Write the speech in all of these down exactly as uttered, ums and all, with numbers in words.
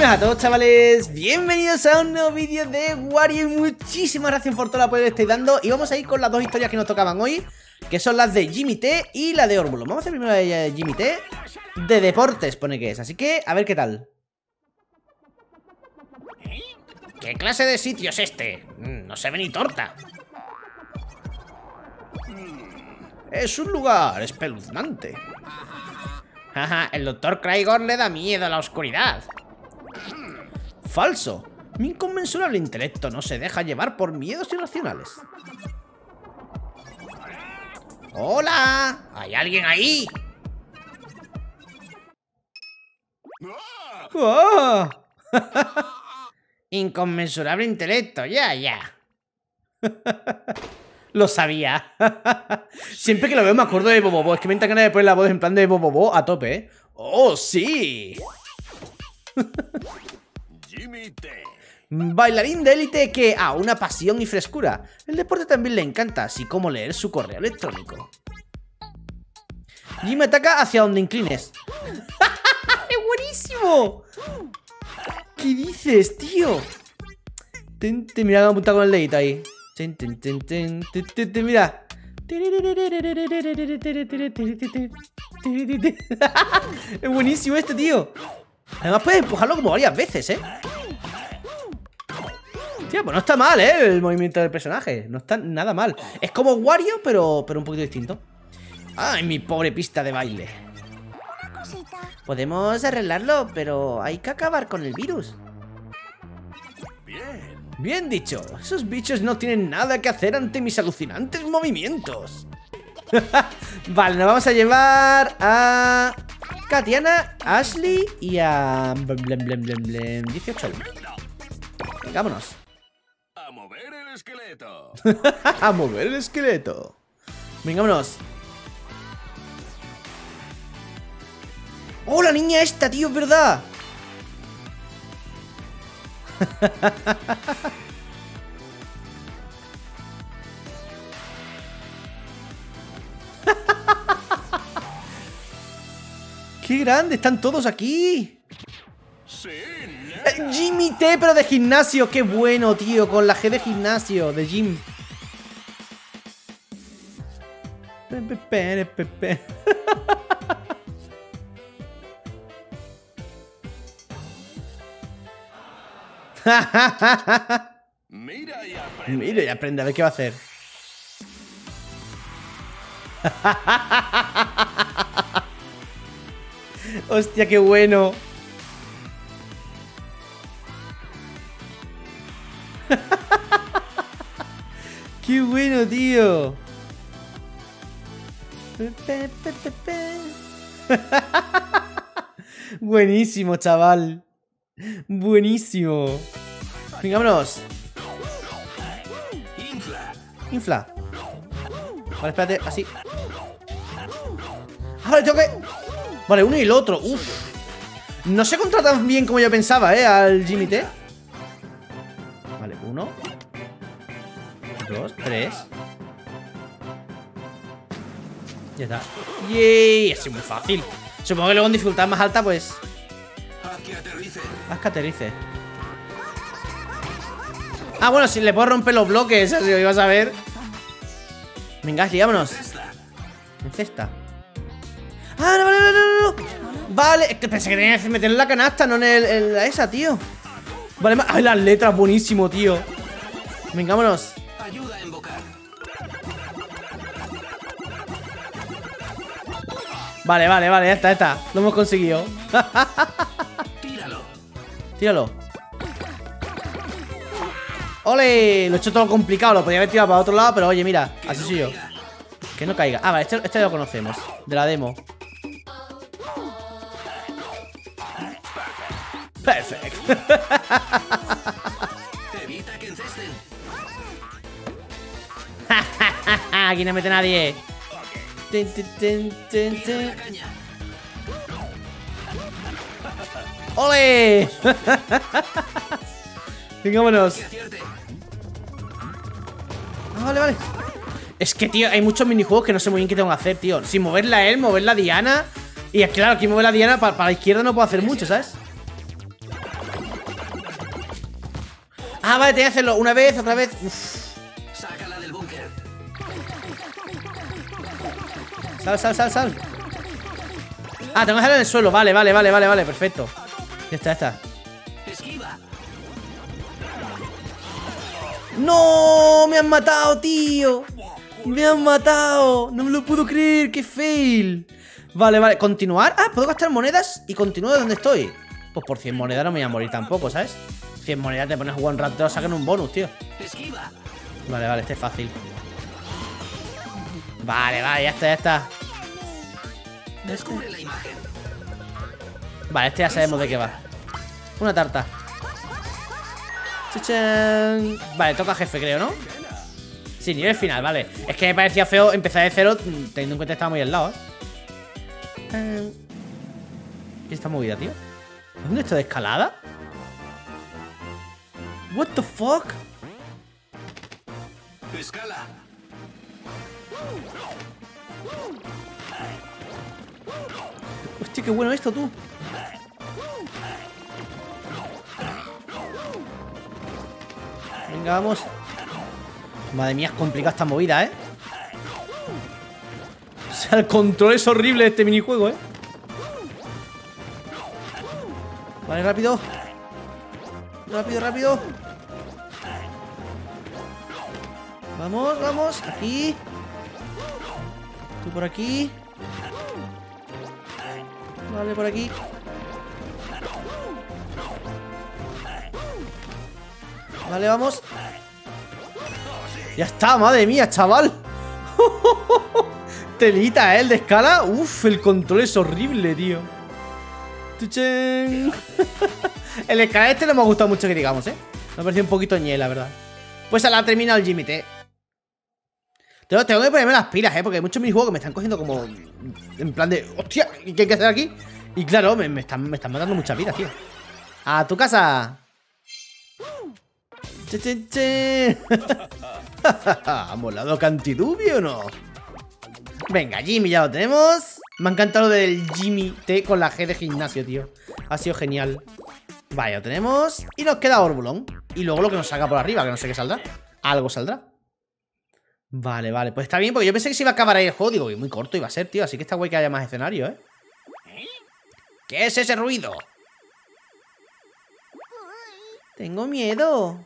buenas a todos, chavales, bienvenidos a un nuevo vídeo de Wario. Muchísimas gracias por todo el apoyo que estáis dando. Y vamos a ir con las dos historias que nos tocaban hoy, que son las de Jimmy T y la de Orbulo. Vamos a hacer primero la de Jimmy T, de deportes pone que es, así que a ver qué tal. ¿Qué clase de sitio es este? No se ve ni torta. Es un lugar espeluznante. Jaja, el doctor Crygor le da miedo a la oscuridad. Falso. Mi inconmensurable intelecto no se deja llevar por miedos irracionales. ¡Hola! ¿Hay alguien ahí? ¡Oh! Inconmensurable intelecto, ya, ya. Lo sabía. Siempre que lo veo me acuerdo de Bobo Bobo. Es que me entra ganas de poner la voz en plan de Bobo Bobo a tope, ¿eh? ¡Oh, sí! Jimmy T. Bailarín de élite que a ah, una pasión y frescura. El deporte también le encanta, así como leer su correo electrónico. Jimmy ataca hacia donde inclines. ¡Es buenísimo! ¿Qué dices, tío? Ten, ten, mira, apunta con el dedito ahí. Ten, ten, ten, ten, ten, ten, ten, mira. Es buenísimo este, tío. Además puedes empujarlo como varias veces, ¿eh? Tío, pues no está mal, ¿eh? El movimiento del personaje. No está nada mal. Es como Wario, pero, pero un poquito distinto. Ay, mi pobre pista de baile. Podemos arreglarlo, pero hay que acabar con el virus. Bien. Bien dicho. Esos bichos no tienen nada que hacer ante mis alucinantes movimientos. Vale, nos vamos a llevar a Katiana, Ashley y a dieciocho. Vámonos. A mover el esqueleto. A mover el esqueleto. Vengámonos. ¡Oh, la niña esta, tío! ¡Es verdad! ¡Qué grande! ¡Están todos aquí! Sí, eh, Jimmy T, pero de gimnasio. ¡Qué bueno, tío! Con la G de gimnasio, de gym. Pepe, pepe. Mira y aprende. Mira y aprende, a ver qué va a hacer. Hostia, qué bueno. Qué bueno, tío. Buenísimo, chaval. Buenísimo. Vengámonos. Infla. Vale, espérate, así. Ah, vale, tengo que... Vale, uno y el otro. Uf. No se contra tan bien como yo pensaba, eh, al Jimmy T. Vale, uno, dos, tres. Ya está. Yey, ha sido muy fácil. Supongo que luego en dificultad más alta, pues... Haz que aterrice. Ah, bueno, si le puedo romper los bloques, así lo ibas a ver. Venga, ligámonos. En cesta. Ah, no, vale, no, no, no. Vale, pensé que tenía que meterlo en la canasta, no en, el, en la esa, tío. Vale, ay, las letras, buenísimo, tío. Vengámonos. Ayuda a invocar. Vale, vale, vale, ya está, ya está. Lo hemos conseguido. Tíralo. ¡Ole! Lo he hecho todo complicado. Lo podía haber tirado para otro lado, pero oye, mira. Así soy yo. Que no caiga. Ah, vale, este, este lo conocemos. De la demo. Perfecto. Aquí no mete nadie. Ten, ten, ten, ten, ten. ¡Ole! Vengámonos. Ah, vale, vale. Es que, tío, hay muchos minijuegos que no sé muy bien qué tengo que hacer, tío. Sin moverla a él, mover la diana. Y claro, aquí mover la diana para, para la izquierda no puedo hacer mucho, ¿sabes? Ah, vale, tenía que hacerlo una vez, otra vez. Uff. Sácala del búnker. Sal, sal, sal, sal. Ah, tengo que hacerlo en el suelo. Vale, vale, vale, vale, vale, perfecto. Ya está, ya está. Esquiva. ¡No! ¡Me han matado, tío! ¡Me han matado! ¡No me lo puedo creer! ¡Qué fail! Vale, vale, continuar. Ah, puedo gastar monedas y continúo de donde estoy. Pues por cien monedas no me voy a morir tampoco, ¿sabes? cien monedas te pones a jugar un rato, te lo sacan un bonus, tío. Vale, vale, este es fácil. Vale, vale, ya está, ya está. Descubre la imagen. Vale, este ya sabemos de qué va. Una tarta. ¡Chachán! Vale, toca jefe, creo, ¿no? Sí, nivel final, vale. Es que me parecía feo empezar de cero, teniendo en cuenta que estaba muy al lado, ¿eh? Eh... ¿Qué está movida, tío? ¿Es un esto de escalada? What the fuck? Escala. Hostia, qué bueno esto, tú. Venga, vamos. Madre mía, es complicada esta movida, ¿eh? O sea, el control es horrible de este minijuego, ¿eh? Vale, rápido. Rápido, rápido. Vamos, vamos. Aquí. Tú por aquí. Vale, por aquí. Vale, vamos. Ya está, madre mía, chaval. Telita, ¿eh? El de escala. Uf, el control es horrible, tío. ¡Tuchen! El escala este no me ha gustado mucho que digamos, ¿eh? Me ha parecido un poquito ñe, la verdad. Pues a la terminado el Jimmy T. Tengo, tengo que ponerme las pilas, ¿eh? Porque hay muchos minijuegos que me están cogiendo como... En plan de... ¡Hostia! ¿Qué hay que hacer aquí? Y claro, me, me, están, me están matando muchas vidas, tío. ¡A tu casa! ¡Che, che, che! ¿Ha molado Cantidubio o no? Venga, Jimmy, ya lo tenemos. Me ha encantado lo del Jimmy T con la G de gimnasio, tío. Ha sido genial. Vale, lo tenemos. Y nos queda Orbulón. Y luego lo que nos salga por arriba, que no sé qué saldrá. Algo saldrá. Vale, vale, pues está bien, porque yo pensé que se iba a acabar ahí el juego. Digo, muy corto iba a ser, tío, así que está guay que haya más escenarios, ¿eh? ¿Qué es ese ruido? Tengo miedo.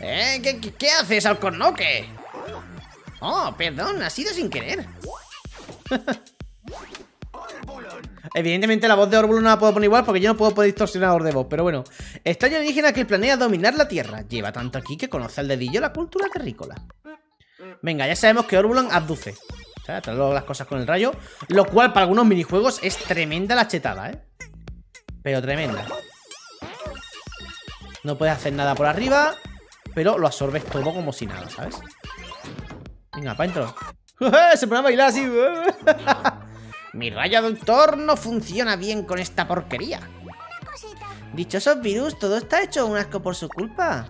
¿Eh? ¿Qué, qué, qué haces, Alcornoque? Oh, perdón, ha sido sin querer. Evidentemente la voz de Orbulo no la puedo poner igual porque yo no puedo poner distorsionador de voz, pero bueno. Extraño alienígena que planea dominar la Tierra. Lleva tanto aquí que conoce al dedillo la cultura terrícola. Venga, ya sabemos que Orbulo abduce. O sea, trae las cosas con el rayo. Lo cual para algunos minijuegos es tremenda la chetada, ¿eh? Pero tremenda. No puedes hacer nada por arriba, pero lo absorbes todo como si nada, ¿sabes? Venga, para adentro. Se pone a bailar así. Mi rayo doctor no funciona bien con esta porquería. Dichosos virus, todo está hecho un asco por su culpa.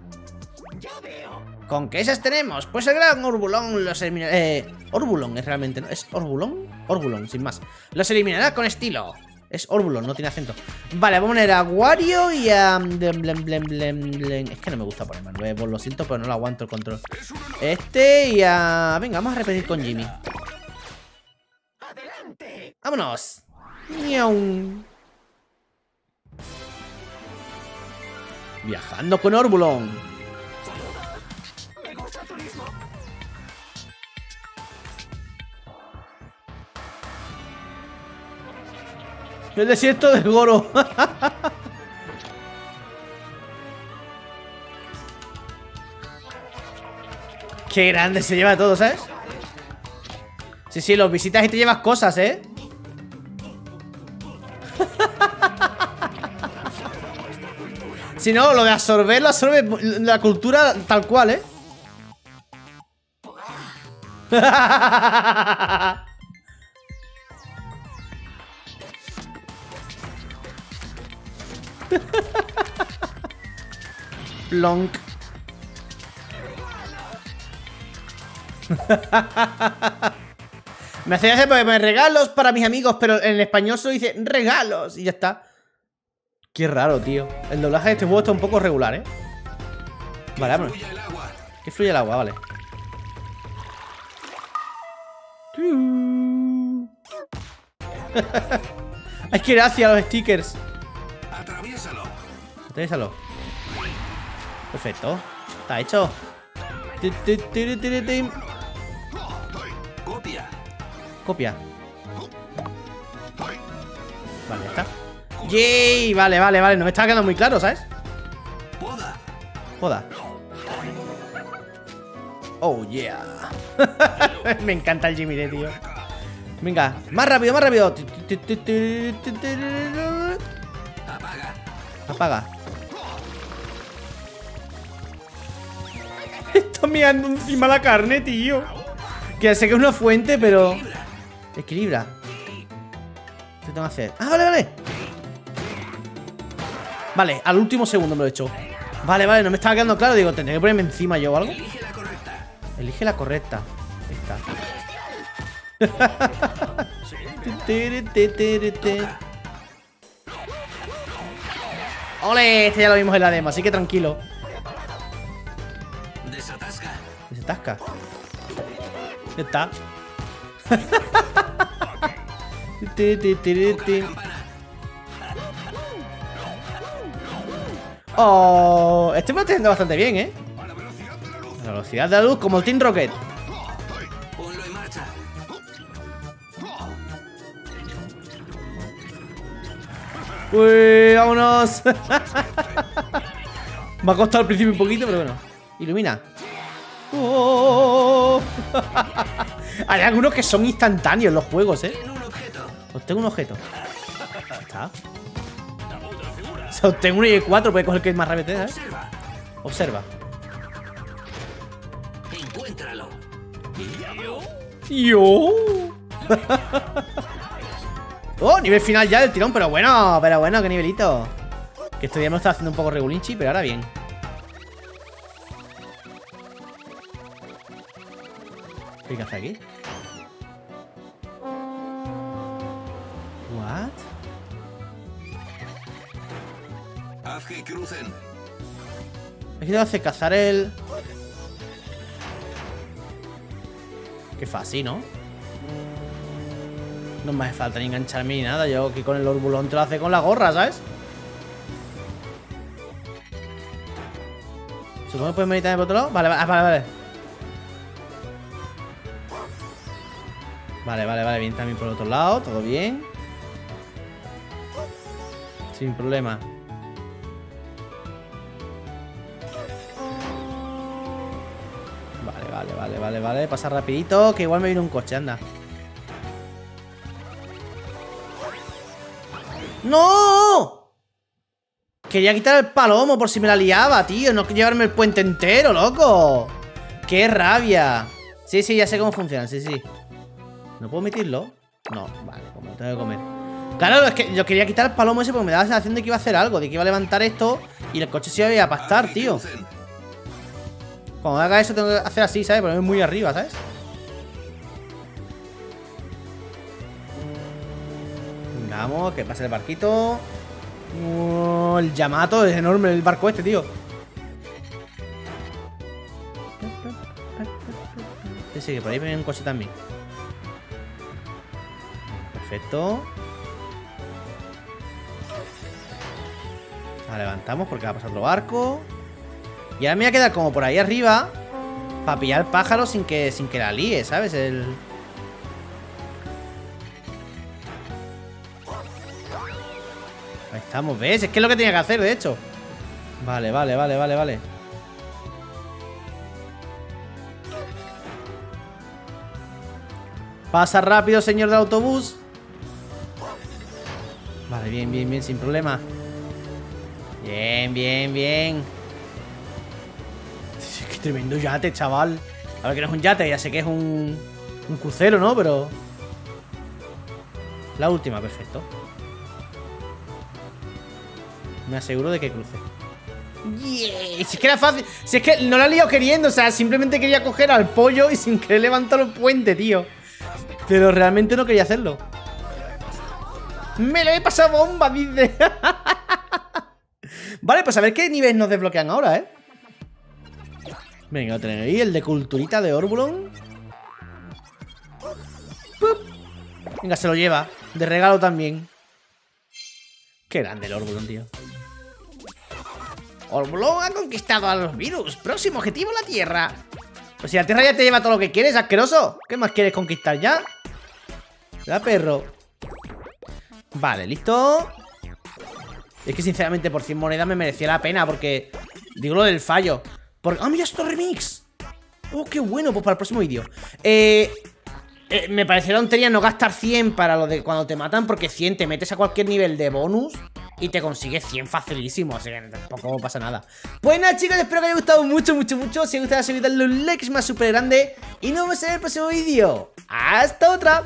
Ya veo. ¿Con qué esas tenemos? Pues el gran Orbulón los eliminará. Eh, Orbulón es realmente, ¿no? ¿Es Orbulón? Orbulón, sin más. Los eliminará con estilo. Es Orbulon, no tiene acento. Vale, vamos a poner a Wario y a... Es que no me gusta ponerme nuevo, lo siento, pero no lo aguanto el control. Este y a... Venga, vamos a repetir con Jimmy. ¡Vámonos! ¡Miau! Viajando con Orbulon. El desierto de Goro. Qué grande se lleva todo, ¿sabes? Sí, sí, los visitas y te llevas cosas, ¿eh? Si no, lo de absorber, lo absorbe la cultura tal cual, ¿eh? Plonk. Me hace gracia porque me regalos para mis amigos, pero en español solo dice regalos y ya está. Qué raro, tío. El doblaje de este juego está un poco regular, ¿eh? Vale, vámonos. Que fluye el agua, vale. Hay que ir hacia los stickers. Atraviésalo. Atraviésalo. Perfecto. Está hecho. Copia. Copia. Vale, ya está. ¡Yay! Vale, vale, vale. No me estaba quedando muy claro, ¿sabes? Poda. Poda. Oh, yeah. Me encanta el Jimmy T, tío. Venga, más rápido, más rápido. Apaga. Apaga. Está mirando encima la carne, tío. Que sé que es una fuente, pero... Equilibra. ¿Qué tengo que hacer? Ah, vale, vale. Vale, al último segundo me lo he hecho. Vale, vale, no me estaba quedando claro. Digo, tendré que ponerme encima yo o algo. Elige la correcta. Esta. ¡Ole! Este ya lo vimos en la demo, así que tranquilo. Desatasca. Desatasca. Ya está. Oh, este me lo está haciendo bastante bien, ¿eh? La velocidad de la luz, como el Team Rocket. Uy, vámonos. Me ha costado al principio un poquito, pero bueno. Ilumina. Oh. Hay algunos que son instantáneos los juegos, ¿eh? Obtengo un objeto. Está. O sea, obtengo una i cuatro, puede coger que es más rápido, ¿eh? Observa. Encuéntralo. Yo. Oh, nivel final ya del tirón, pero bueno, pero bueno, qué nivelito. Que este día me está haciendo un poco regulinchi, pero ahora bien. ¿Qué hay que hacer aquí? What? Haz que crucen. Aquí te hace cazar el. Qué fácil, ¿no? No me hace falta ni engancharme ni nada. Yo que con el orbulón te lo hace con la gorra, ¿sabes? Supongo que puedes meditar por otro lado. Vale, vale, vale. Vale, vale, vale. Bien también por el otro lado. Todo bien. Sin problema. Vale, vale, vale, vale, vale. Pasa rapidito, que igual me viene un coche, anda. ¡No! Quería quitar el palomo por si me la liaba, tío. No quería llevarme el puente entero, loco. ¡Qué rabia! Sí, sí, ya sé cómo funcionan, sí, sí. ¿No puedo omitirlo? No, vale, como lo tengo que comer. Claro, es que yo quería quitar el palomo ese porque me daba la sensación de que iba a hacer algo. De que iba a levantar esto y el coche se iba a, ir a pastar, tío. Cuando haga eso tengo que hacer así, ¿sabes? Ponerme muy arriba, ¿sabes? Vamos, que pase el barquito. Oh, el Yamato es enorme, el barco este, tío. Sí, sí, que por ahí viene un coche también. Perfecto. La levantamos porque va a pasar otro barco. Y ahora me voy a quedar como por ahí arriba para pillar pájaros sin que, sin que la líe, ¿sabes? El... Estamos, ¿ves? Es que es lo que tenía que hacer, de hecho. Vale, vale, vale, vale, vale. Pasa rápido, señor del autobús. Vale, bien, bien, bien, sin problema. Bien, bien, bien. Qué tremendo yate, chaval. A ver, que no es un yate, ya sé que es un, un crucero, ¿no? Pero... La última, perfecto. Me aseguro de que cruce. Yeah. Si es que era fácil. Si es que no la he liado queriendo. O sea, simplemente quería coger al pollo y sin querer levantar el puente, tío. Pero realmente no quería hacerlo. Me lo he pasado bomba, dice. Vale, pues a ver qué niveles nos desbloquean ahora, ¿eh? Venga, tenéis ahí el de culturita de Orbulon. ¡Pup! Venga, se lo lleva. De regalo también. Qué grande el Orbulon, tío. Orbulo ha conquistado a los virus. Próximo objetivo, la Tierra. Pues si la Tierra ya te lleva todo lo que quieres, asqueroso. ¿Qué más quieres conquistar ya? La perro. Vale, listo. Es que sinceramente por cien monedas me merecía la pena, porque digo lo del fallo. Porque... ¡Ah, mira esto remix! ¡Oh, qué bueno! Pues para el próximo vídeo. Eh... Eh, me pareció tontería no gastar cien para lo de cuando te matan, porque cien te metes a cualquier nivel de bonus y te consigues cien facilísimo, así que tampoco pasa nada. Pues nada, chicos, espero que os haya gustado mucho, mucho, mucho. Si os ha gustado, dale un like más súper grande y nos vemos en el próximo vídeo. ¡Hasta otra!